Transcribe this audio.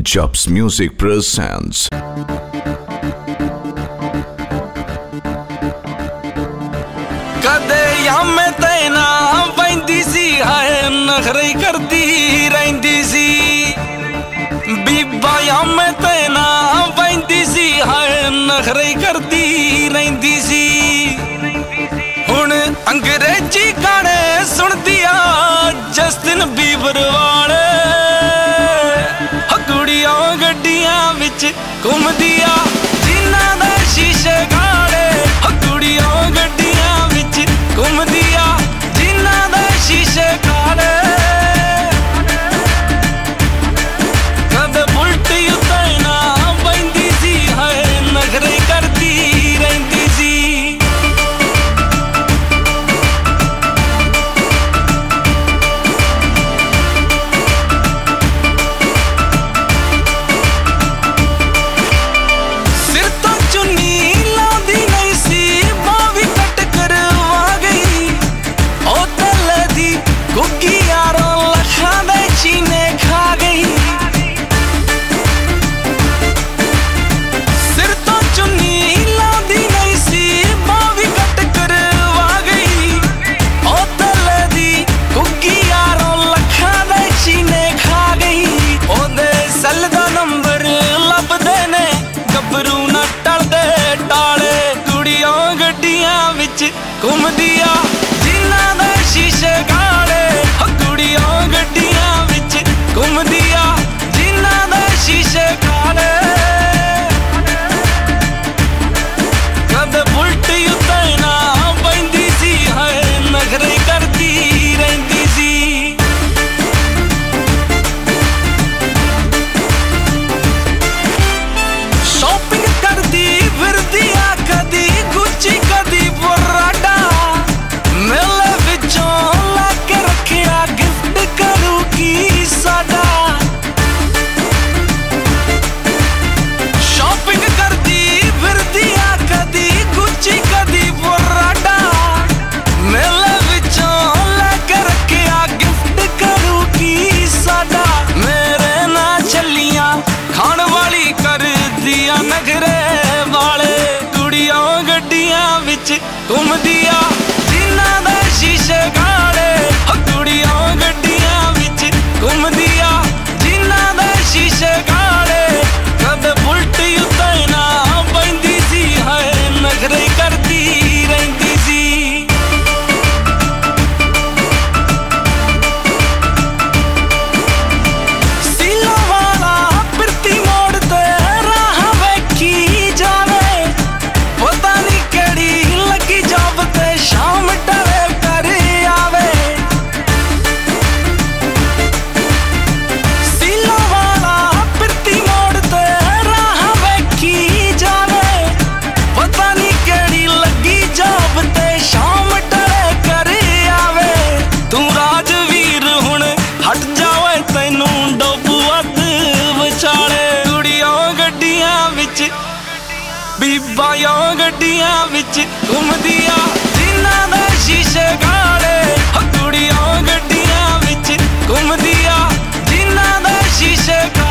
Japas Music presents कदैया में तैना पैंदी सी हाय नखरे करदी रहिंदी सी बीबाया में तैना पैंदी सी हाय नखरे करदी रहिंदी सी हुण अंग्रेजी गाने सुनदी आ जस्टिन बीबर वाले घूमदिया जिन्ना दा शीशे गाड़े कुड़ियों गड्डियां विच घूमदिया जिन्ना दा शीशे गाड़े कद उल्टी उतना पैंदी सी है नखरे करती रहिंदी सी घूमदिया जिन्ना दा शीशे गाड़े कुड़ियों गड्डियां विच घूमदिया जिन्ना दा शीशे गाड़े कद उल्टी उतना पैंदी सी है नखरे करती रहिंदी सी शॉपिंग करती फिरदी कदी गुच्ची कदी घूमदिया जिन्ना दा शीशे गाड़े कुड़ियों गड्डियां विच घूमदिया जिन्ना दा शीशे गाड़े कद उल्टी उतना पैंदी सी है नखरे करती रहिंदी सी बीबायों गड्डियां विच घूमदिया जिन्ना दा शीशे गाड़े कुड़ियों गड्डियां विच घूमदिया जिन्ना दा शीशे